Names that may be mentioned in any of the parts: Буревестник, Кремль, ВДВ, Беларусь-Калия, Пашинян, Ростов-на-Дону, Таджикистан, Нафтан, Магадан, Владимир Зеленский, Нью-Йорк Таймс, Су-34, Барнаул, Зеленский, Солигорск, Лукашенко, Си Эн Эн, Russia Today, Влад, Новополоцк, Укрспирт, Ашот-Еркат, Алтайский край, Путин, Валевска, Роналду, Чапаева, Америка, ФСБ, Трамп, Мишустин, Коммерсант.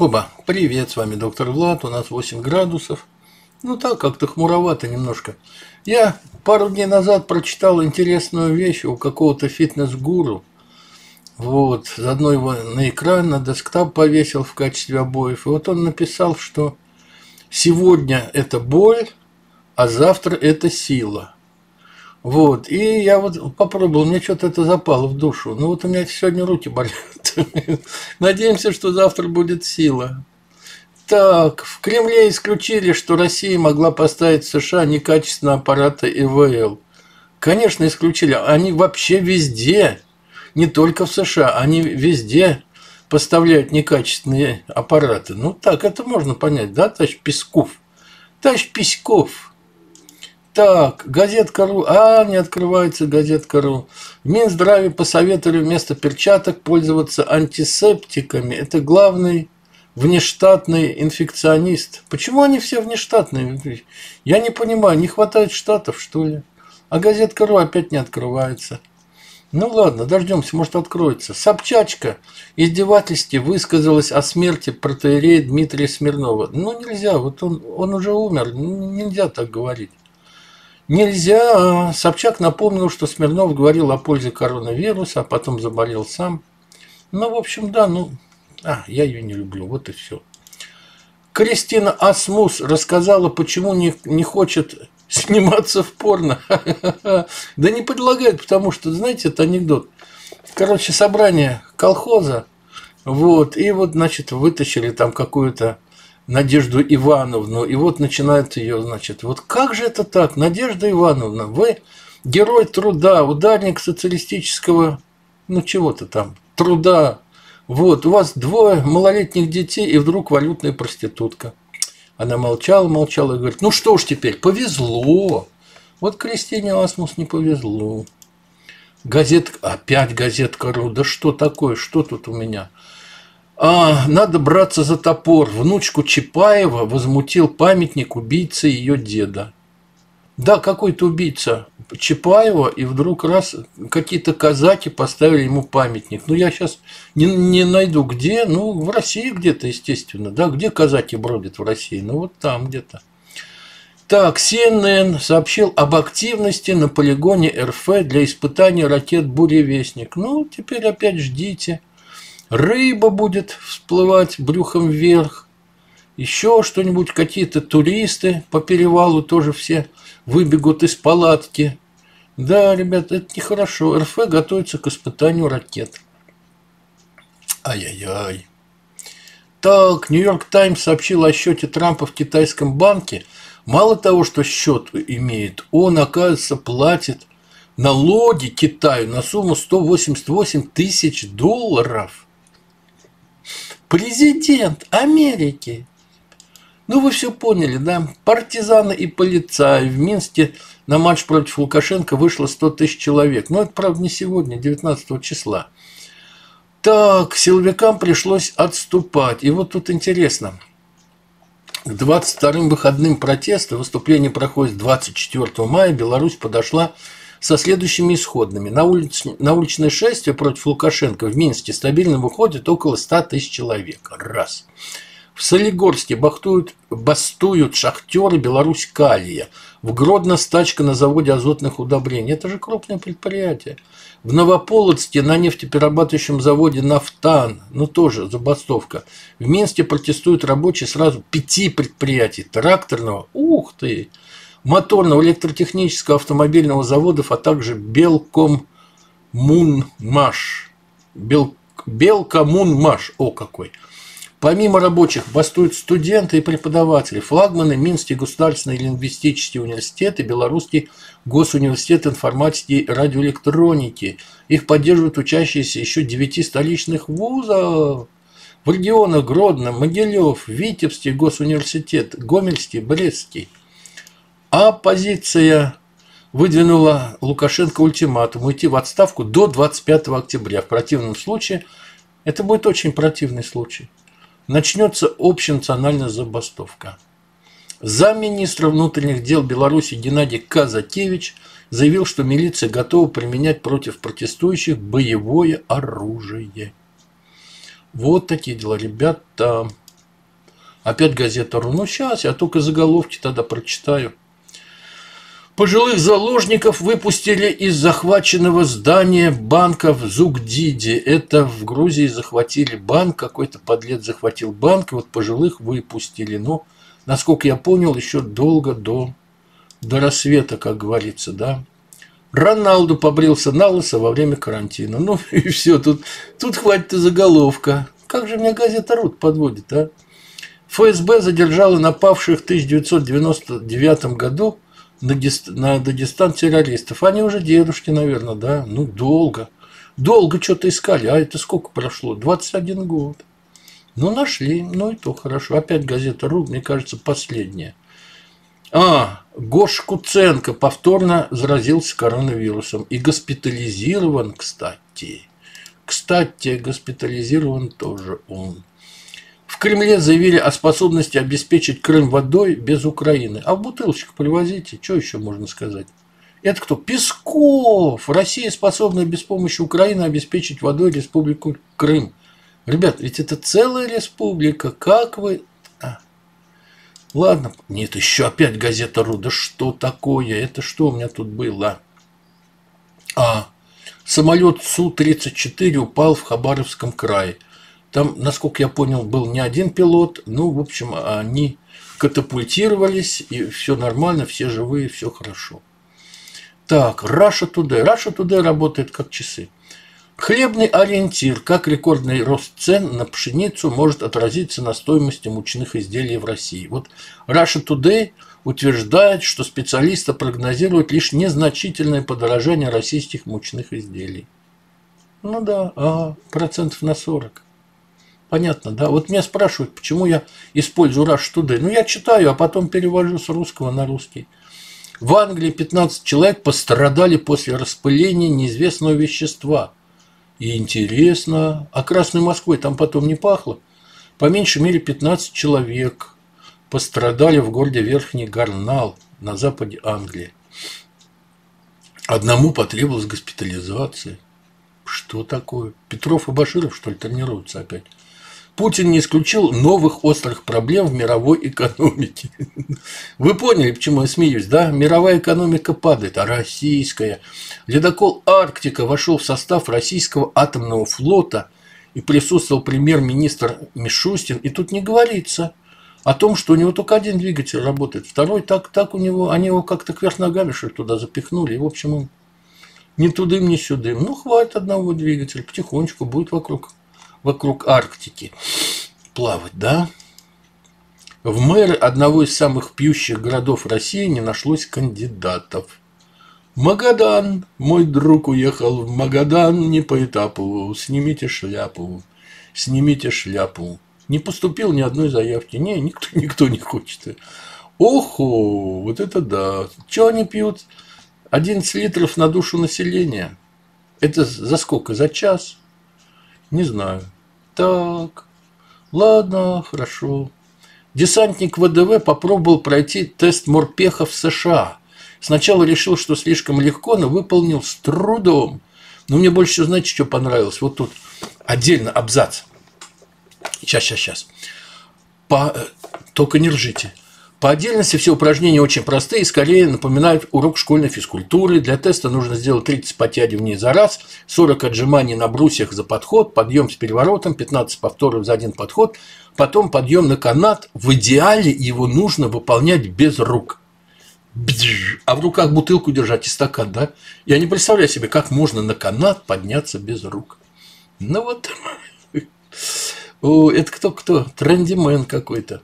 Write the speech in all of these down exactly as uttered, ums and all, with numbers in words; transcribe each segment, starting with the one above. Хоба, привет, с вами доктор Влад, у нас восемь градусов. Ну так, как-то хмуровато немножко. Я пару дней назад прочитал интересную вещь у какого-то фитнес-гуру. Вот, заодно его на экран, на десктап повесил в качестве обоев. И вот он написал, что сегодня это боль, а завтра это сила. Вот, и я вот попробовал, мне что-то это запало в душу. Ну вот у меня сегодня руки болят. Надеемся, что завтра будет сила. Так, в Кремле исключили, что Россия могла поставить в США некачественные аппараты ИВЛ. Конечно, исключили. Они вообще везде, не только в США, они везде поставляют некачественные аппараты. Ну так, это можно понять, да, товарищ Песков? Товарищ Песков. Так, газетка точка ру, а, не открывается газетка точка ру. В Минздраве посоветовали вместо перчаток пользоваться антисептиками. Это главный внештатный инфекционист. Почему они все внештатные? Я не понимаю, не хватает штатов, что ли? А газетка точка ру опять не открывается. Ну ладно, дождемся, может откроется. Собчачка издевательски высказалась о смерти протоиерея Дмитрия Смирнова. Ну нельзя, вот он, он уже умер, нельзя так говорить. Нельзя. Собчак напомнил, что Смирнов говорил о пользе коронавируса, а потом заболел сам. Ну, в общем, да, ну, а, я ее не люблю, вот и все. Кристина Асмус рассказала, почему не, не хочет сниматься в порно. Да не предлагает, потому что, знаете, это анекдот. Короче, собрание колхоза, вот, и вот, значит, вытащили там какую-то Надежду Ивановну, и вот начинает ее, значит, вот как же это так, Надежда Ивановна, вы герой труда, ударник социалистического, ну чего-то там, труда, вот, у вас двое малолетних детей, и вдруг валютная проститутка. Она молчала, молчала и говорит, ну что ж теперь, повезло, вот Кристине Асмус не повезло. Газетка, опять газетка точка ру, да что такое, что тут у меня? А, надо браться за топор. Внучку Чапаева возмутил памятник убийцы ее деда. Да, какой-то убийца Чапаева, и вдруг раз какие-то казаки поставили ему памятник. Ну, я сейчас не, не найду где, ну, в России где-то, естественно. Да, где казаки бродят в России? Ну, вот там где-то. Так, Си Эн Эн сообщил об активности на полигоне Эр Эф для испытания ракет «Буревестник». Ну, теперь опять ждите. Рыба будет всплывать брюхом вверх, еще что-нибудь, какие-то туристы по перевалу тоже все выбегут из палатки. Да, ребята, это нехорошо. Эр Эф готовится к испытанию ракет. Ай-яй-яй. Так, Нью-Йорк Таймс сообщил о счете Трампа в китайском банке. Мало того, что счет имеет, он, оказывается, платит налоги Китаю на сумму сто восемьдесят восемь тысяч долларов. Президент Америки. Ну, вы все поняли, да? Партизаны и полицаи. В Минске на матч против Лукашенко вышло сто тысяч человек. Но это, правда, не сегодня, девятнадцатого числа. Так, силовикам пришлось отступать. И вот тут интересно. К двадцать вторым выходным протеста, выступление проходит двадцать четвёртого мая, Беларусь подошла со следующими исходными. На, улиц, на уличное шествие против Лукашенко в Минске стабильно выходит около ста тысяч человек. Раз. В Солигорске бахтуют, бастуют шахтеры Беларусь-Калия. В Гродно стачка на заводе азотных удобрений. Это же крупное предприятие. В Новополоцке на нефтеперерабатывающем заводе «Нафтан». Ну, тоже забастовка. В Минске протестуют рабочие сразу пяти предприятий. Тракторного. Ух ты! Моторного, электротехнического, автомобильного заводов, а также Белкоммунмаш. Бел... Белкоммунмаш. О, какой. Помимо рабочих бастуют студенты и преподаватели, флагманы Минский государственный лингвистический университет и Белорусский госуниверситет информатики и радиоэлектроники. Их поддерживают учащиеся еще девяти столичных вузов. В регионах Гродно, Могилев, Витебский госуниверситет, Гомельский, Брестский. Оппозиция выдвинула Лукашенко ультиматум уйти в отставку до двадцать пятого октября. В противном случае, это будет очень противный случай, начнется общенациональная забастовка. Замминистра внутренних дел Беларуси Геннадий Казакевич заявил, что милиция готова применять против протестующих боевое оружие. Вот такие дела, ребята. Опять газета «Ру». Ну, сейчас, я только заголовки тогда прочитаю. Пожилых заложников выпустили из захваченного здания банка в Зугдиди. Это в Грузии захватили банк, какой-то подлец захватил банк, и вот пожилых выпустили. Но, насколько я понял, еще долго до, до рассвета, как говорится, да. Роналду побрился на лысо во время карантина. Ну и все, тут, тут хватит и заголовка. Как же меня газета «Рут» подводит, а? ФСБ задержала напавших в тысяча девятьсот девяносто девятом году на Дагестан террористов. Они уже дедушки, наверное, да? Ну, долго. Долго что-то искали. А это сколько прошло? двадцать один год. Ну, нашли. Ну, и то хорошо. Опять газета «Ру», мне кажется, последняя. А, Гоша Куценко повторно заразился коронавирусом. И госпитализирован, кстати. Кстати, госпитализирован тоже он. В Кремле заявили о способности обеспечить Крым водой без Украины. А в бутылочку привозите. Что еще можно сказать? Это кто? Песков! Россия способна без помощи Украины обеспечить водой республику Крым. Ребят, ведь это целая республика. Как вы... А. Ладно. Нет, еще опять газета «Ру». Да что такое? Это что у меня тут было? А... Самолет Су тридцать четыре упал в Хабаровском крае. Там, насколько я понял, был не один пилот. Ну, в общем, они катапультировались, и все нормально, все живые, все хорошо. Так, Russia Today. Russia Today работает как часы. Хлебный ориентир. Как рекордный рост цен на пшеницу может отразиться на стоимости мучных изделий в России? Вот Russia Today утверждает, что специалисты прогнозируют лишь незначительное подорожание российских мучных изделий. Ну да, ага, процентов на сорок. Понятно, да? Вот меня спрашивают, почему я использую Russia Today. Ну, я читаю, а потом перевожу с русского на русский. В Англии пятнадцать человек пострадали после распыления неизвестного вещества. И интересно, а Красной Москвой там потом не пахло? По меньшей мере пятнадцать человек пострадали в городе Верхний Гарнал на западе Англии. Одному потребовалась госпитализация. Что такое? Петров и Баширов, что ли, тренируются опять? Путин не исключил новых острых проблем в мировой экономике. Вы поняли, почему я смеюсь, да? Мировая экономика падает, а российская. Ледокол «Арктика» вошел в состав российского атомного флота, и присутствовал премьер-министр Мишустин. И тут не говорится о том, что у него только один двигатель работает, второй так, так у него, они его как-то кверх ногами что ли туда запихнули. И, в общем, он ни тудым, ни сюдым. Ну, хватит одного двигателя, потихонечку будет вокруг. Вокруг Арктики плавать, да? В мэры одного из самых пьющих городов России не нашлось кандидатов. Магадан, мой друг уехал в Магадан не по этапу. Снимите шляпу, снимите шляпу. Не поступил ни одной заявки. Не, никто, никто не хочет. Охо, вот это да. Чего они пьют? одиннадцать литров на душу населения. Это за сколько? За час? Не знаю. Так, ладно, хорошо. Десантник ВДВ попробовал пройти тест морпеха в США. Сначала решил, что слишком легко, но выполнил с трудом. Но мне больше всего, знаете, что понравилось? Вот тут отдельно абзац. Сейчас, сейчас, сейчас. По... Только не ржите. По отдельности все упражнения очень простые и скорее напоминают урок школьной физкультуры. Для теста нужно сделать тридцать подтягиваний за раз, сорок отжиманий на брусьях за подход, подъем с переворотом, пятнадцать повторов за один подход, потом подъем на канат. В идеале его нужно выполнять без рук. А в руках бутылку держать и стакан, да? Я не представляю себе, как можно на канат подняться без рук. Ну вот. Это кто-кто? Трендимен какой-то.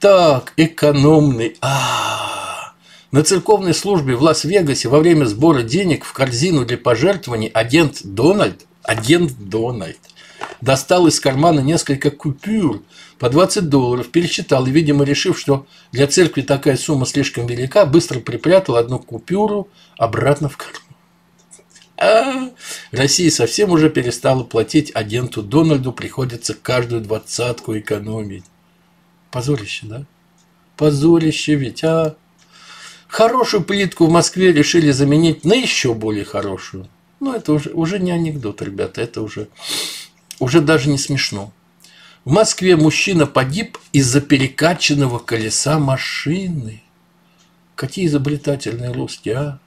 Так, экономный. А-а-а. На церковной службе в Лас-Вегасе во время сбора денег в корзину для пожертвований агент Дональд, агент Дональд достал из кармана несколько купюр по двадцать долларов, пересчитал и, видимо, решив, что для церкви такая сумма слишком велика, быстро припрятал одну купюру обратно в карман. А-а-а. Россия совсем уже перестала платить агенту Дональду, приходится каждую двадцатку экономить. Позорище, да? Позорище ведь, а? Хорошую плитку в Москве решили заменить на еще более хорошую. Ну, это уже, уже не анекдот, ребята, это уже, уже даже не смешно. В Москве мужчина погиб из-за перекачанного колеса машины. Какие изобретательные русские, а?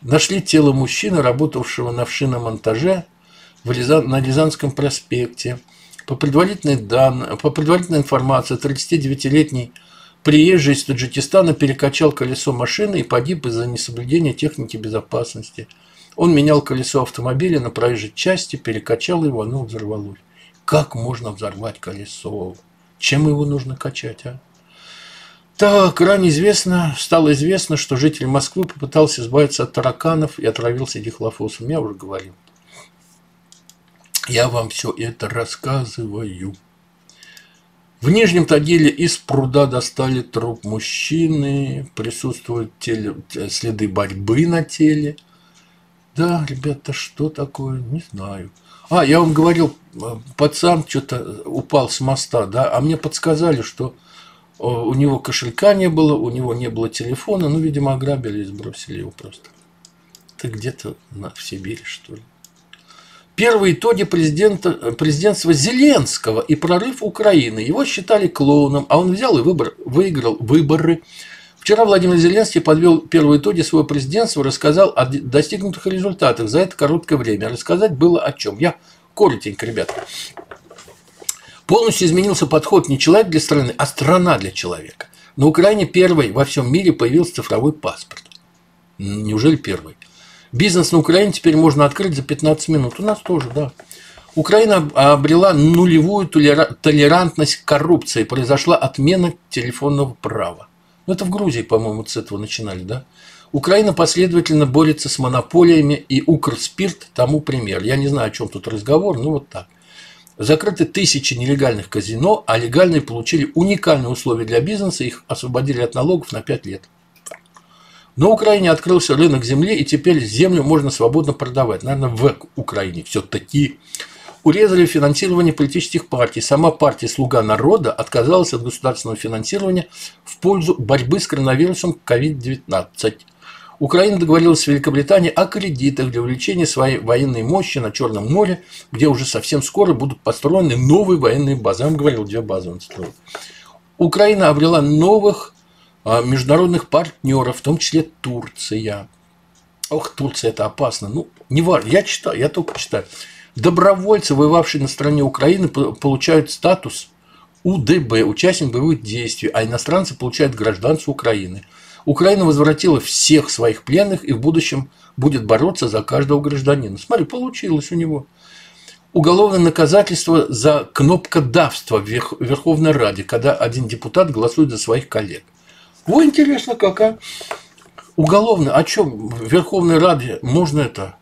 Нашли тело мужчины, работавшего на шиномонтаже в Рязан, на Рязанском проспекте. По предварительной, дан... По предварительной информации, тридцатидевятилетний приезжий из Таджикистана перекачал колесо машины и погиб из-за несоблюдения техники безопасности. Он менял колесо автомобиля на проезжей части, перекачал его, оно взорвалось. Как можно взорвать колесо? Чем его нужно качать, а? Так, ранее известно, стало известно, что житель Москвы попытался избавиться от тараканов и отравился дихлофосом. Я уже говорил. Я вам все это рассказываю. В Нижнем Тагиле из пруда достали труп мужчины. Присутствуют теле, следы борьбы на теле. Да, ребята, что такое? Не знаю. А, я вам говорил, пацан что-то упал с моста, да? А мне подсказали, что... У него кошелька не было, у него не было телефона, ну, видимо, ограбили и сбросили его просто. Это где-то в Сибири, что ли. Первые итоги президента, президентства Зеленского и прорыв Украины. Его считали клоуном, а он взял и выбор, выиграл выборы. Вчера Владимир Зеленский подвел первые итоги своего президентства, рассказал о достигнутых результатах за это короткое время. Рассказать было о чем. Я коротенько, ребята. Полностью изменился подход не человек для страны, а страна для человека. На Украине первой во всем мире появился цифровой паспорт. Неужели первый? Бизнес на Украине теперь можно открыть за пятнадцать минут. У нас тоже, да. Украина обрела нулевую толерантность к коррупции. Произошла отмена телефонного права. Ну, это в Грузии, по-моему, с этого начинали, да? Украина последовательно борется с монополиями, и Укрспирт тому пример. Я не знаю, о чем тут разговор, но вот так. Закрыты тысячи нелегальных казино, а легальные получили уникальные условия для бизнеса, их освободили от налогов на пять лет. На Украине открылся рынок земли, и теперь землю можно свободно продавать. Наверное, в Украине все-таки. Урезали финансирование политических партий. Сама партия «Слуга народа» отказалась от государственного финансирования в пользу борьбы с коронавирусом ковид девятнадцать. Украина договорилась с Великобританией о кредитах для увеличения своей военной мощи на Черном море, где уже совсем скоро будут построены новые военные базы. Я вам говорил, две базы он строил. Украина обрела новых международных партнеров, в том числе Турция. Ох, Турция, это опасно. Ну, не важно, я читаю, я только читаю. Добровольцы, воевавшие на стороне Украины, получают статус У Д Б, участник боевых действий, а иностранцы получают гражданство Украины. Украина возвратила всех своих пленных и в будущем будет бороться за каждого гражданина. Смотри, получилось у него. Уголовное наказательство за кнопкодавство в Верховной Раде, когда один депутат голосует за своих коллег. Во, интересно, какая. Уголовно, о чем в Верховной Раде можно это?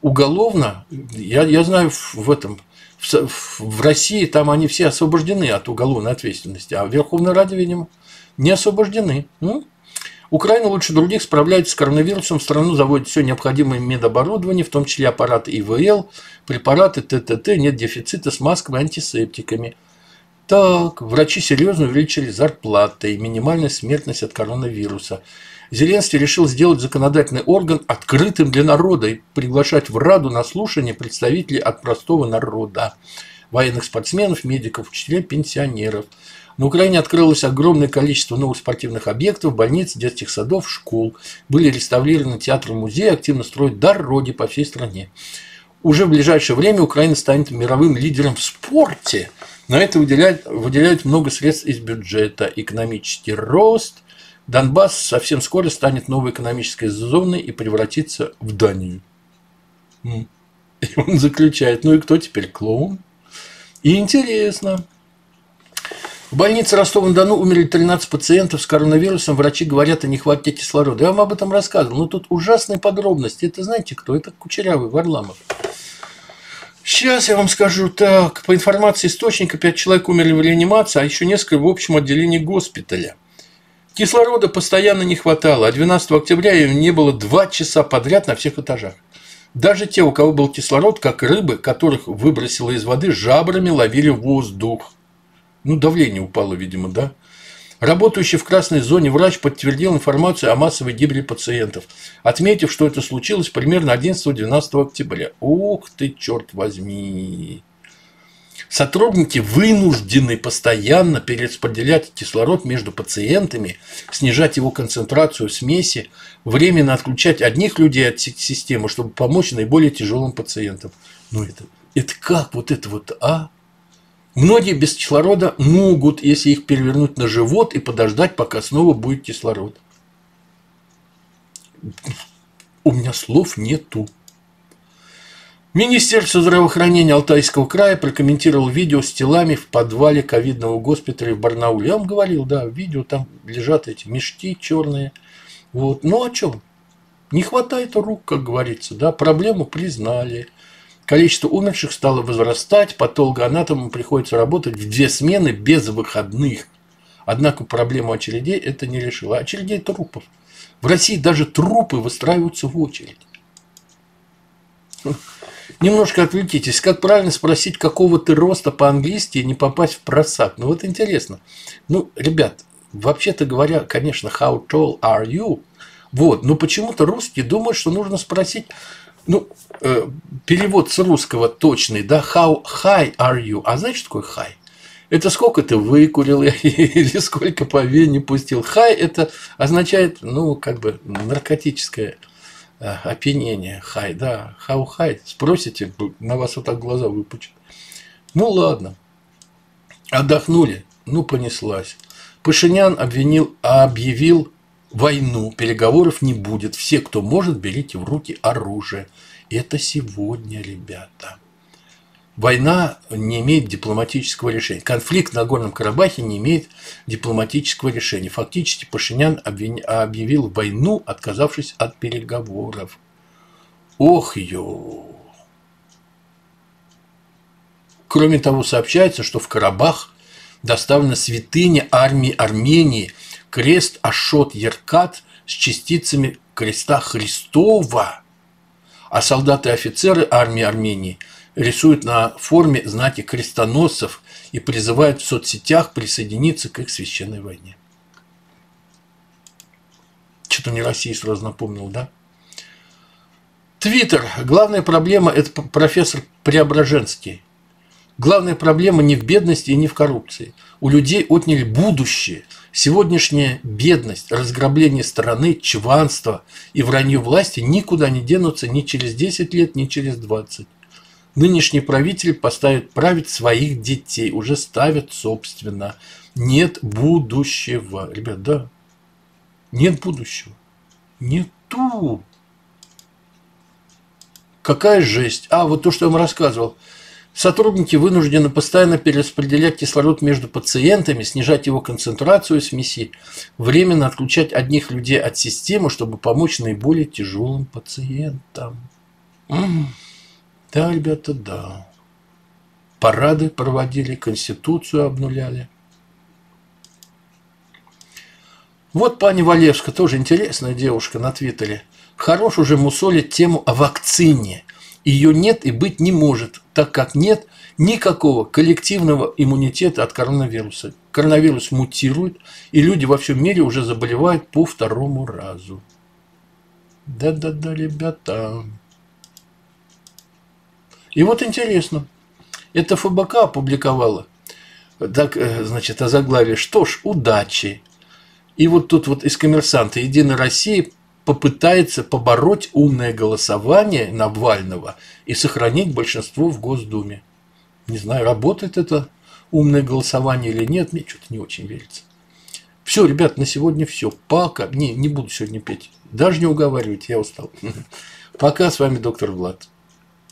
Уголовно, я, я знаю в этом... В России там они все освобождены от уголовной ответственности, а в Верховной Раде, видимо, не освобождены. Украина лучше других справляется с коронавирусом, в страну заводит все необходимое медоборудование, в том числе аппараты И В Л, препараты Т Т Т, нет дефицита с масками и антисептиками. Так, врачи серьезно увеличили зарплаты и минимальная смертность от коронавируса. Зеленский решил сделать законодательный орган открытым для народа и приглашать в Раду на слушание представителей от простого народа, военных спортсменов, медиков, учителей, пенсионеров. На Украине открылось огромное количество новых спортивных объектов, больниц, детских садов, школ. Были реставрированы театры, музеи, активно строят дороги по всей стране. Уже в ближайшее время Украина станет мировым лидером в спорте. На это выделяют, выделяют много средств из бюджета, экономический рост. Донбасс совсем скоро станет новой экономической зоной и превратится в Данию. И он заключает, ну и кто теперь клоун? И интересно. В больнице Ростова-на-Дону умерли тринадцать пациентов с коронавирусом. Врачи говорят о нехватке кислорода. Я вам об этом рассказывал. Но тут ужасные подробности. Это знаете кто? Это Кучерявый, Варламов. Сейчас я вам скажу так. По информации источника, пять человек умерли в реанимации, а еще несколько в общем отделении госпиталя. Кислорода постоянно не хватало, а двенадцатого октября ее не было два часа подряд на всех этажах. Даже те, у кого был кислород, как рыбы, которых выбросило из воды, жабрами ловили воздух. Ну, давление упало, видимо, да? Работающий в красной зоне врач подтвердил информацию о массовой гибели пациентов, отметив, что это случилось примерно одиннадцатого-двенадцатого октября. Ух ты, черт возьми! сотрудники вынуждены постоянно перераспределять кислород между пациентами, снижать его концентрацию смеси, временно отключать одних людей от системы, чтобы помочь наиболее тяжелым пациентам. Ну это, это как вот это вот, а? Многие без кислорода могут, если их перевернуть на живот и подождать, пока снова будет кислород. У меня слов нету. Министерство здравоохранения Алтайского края прокомментировал видео с телами в подвале ковидного госпиталя в Барнауле. Я вам говорил, да, в видео там лежат эти мешки черные. Вот. Ну а что? Не хватает рук, как говорится, да, проблему признали. Количество умерших стало возрастать, патологоанатомам приходится работать в две смены без выходных. Однако проблему очередей это не решило. Очередей трупов. В России даже трупы выстраиваются в очередь. Немножко отвлекитесь. Как правильно спросить, какого ты роста по-английски и не попасть в просак? Ну вот интересно. Ну, ребят, вообще-то говоря, конечно, how tall are you? Вот, но почему-то русские думают, что нужно спросить, ну, э, перевод с русского точный, да, how high are you? А знаете, что такое high? Это сколько ты выкурил или сколько по вене пустил. Хай это означает, ну, как бы наркотическое опьянение. Хай, да, хау хай. Спросите, на вас вот так глаза выпучат. Ну, ладно. Отдохнули, ну, понеслась. Пашинян обвинил, объявил войну. Переговоров не будет. Все, кто может, берите в руки оружие. Это сегодня, ребята. Война не имеет дипломатического решения. Конфликт на Нагорном Карабахе не имеет дипломатического решения. Фактически Пашинян объявил войну, отказавшись от переговоров. Ох, ё. Кроме того, сообщается, что в Карабах доставлена святыня армии Армении, крест Ашот-Еркат с частицами креста Христова, а солдаты и офицеры армии Армении рисуют на форме знаки крестоносцев и призывают в соцсетях присоединиться к их священной войне. Что-то мне Россия сразу напомнил, да? Твиттер. Главная проблема – это профессор Преображенский. Главная проблема не в бедности и не в коррупции. У людей отняли будущее. Сегодняшняя бедность, разграбление страны, чванство и вранье власти никуда не денутся ни через десять лет, ни через двадцать. Нынешний правитель поставит править своих детей, уже ставят собственно. Нет будущего. Ребят, да. Нет будущего. Нету. Какая жесть. А, вот то, что я вам рассказывал. Сотрудники вынуждены постоянно перераспределять кислород между пациентами, снижать его концентрацию смеси, временно отключать одних людей от системы, чтобы помочь наиболее тяжелым пациентам. Да, ребята, да. Парады проводили, Конституцию обнуляли. Вот пани Валевска, тоже интересная девушка на Твиттере. Хорош уже мусолит тему о вакцине. Ее нет и быть не может, так как нет никакого коллективного иммунитета от коронавируса. Коронавирус мутирует, и люди во всем мире уже заболевают по второму разу. Да-да-да, ребята. И вот интересно, это ФБК опубликовало, так, значит, о заглавии «Что ж, удачи». И вот тут вот из «Коммерсанта» «Единая Россия» попытается побороть умное голосование Навального и сохранить большинство в Госдуме. Не знаю, работает это умное голосование или нет, мне что-то не очень верится. Все, ребят, на сегодня все. Пока. Не, не буду сегодня петь. Даже не уговаривать, я устал. Пока, с вами доктор Влад.